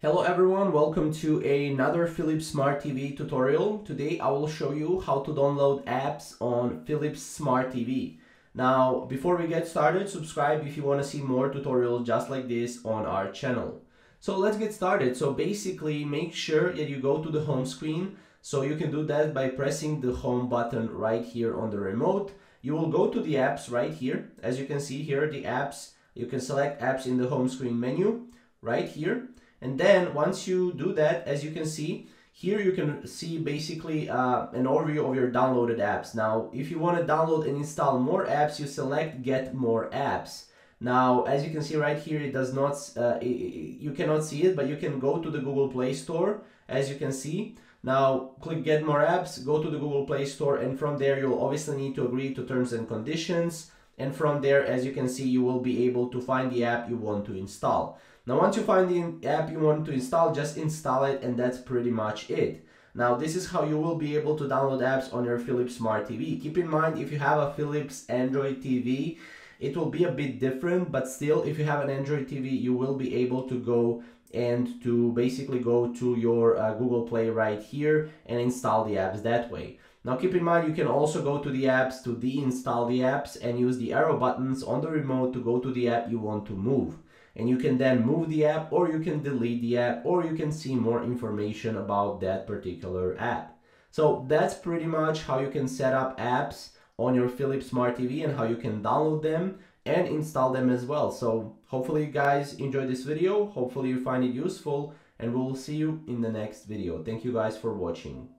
Hello everyone, welcome to another Philips Smart TV tutorial. Today I will show you how to download apps on Philips Smart TV. Now, before we get started, subscribe if you want to see more tutorials just like this on our channel. So let's get started. So basically, make sure that you go to the home screen. So you can do that by pressing the home button right here on the remote. You will go to the apps right here. As you can see here, the apps, you can select apps in the home screen menu right here. And then once you do that, as you can see here, you can see basically an overview of your downloaded apps. Now, if you want to download and install more apps, you select get more apps. Now, as you can see right here, it does not, you cannot see it, but you can go to the Google Play Store, as you can see. Now, click get more apps, go to the Google Play Store, and from there, you'll obviously need to agree to terms and conditions. And from there, as you can see, you will be able to find the app you want to install. Now, once you find the app you want to install, just install it, and that's pretty much it. Now, this is how you will be able to download apps on your Philips Smart TV. Keep in mind, if you have a Philips Android TV, it will be a bit different, but still, if you have an Android TV, you will be able to go and to basically go to your Google Play right here and install the apps that way. Now keep in mind, you can also go to the apps to deinstall the apps and use the arrow buttons on the remote to go to the app you want to move. And you can then move the app, or you can delete the app, or you can see more information about that particular app. So that's pretty much how you can set up apps on your Philips Smart TV and how you can download them and install them as well. So hopefully you guys enjoyed this video. Hopefully you find it useful, and we'll see you in the next video. Thank you guys for watching.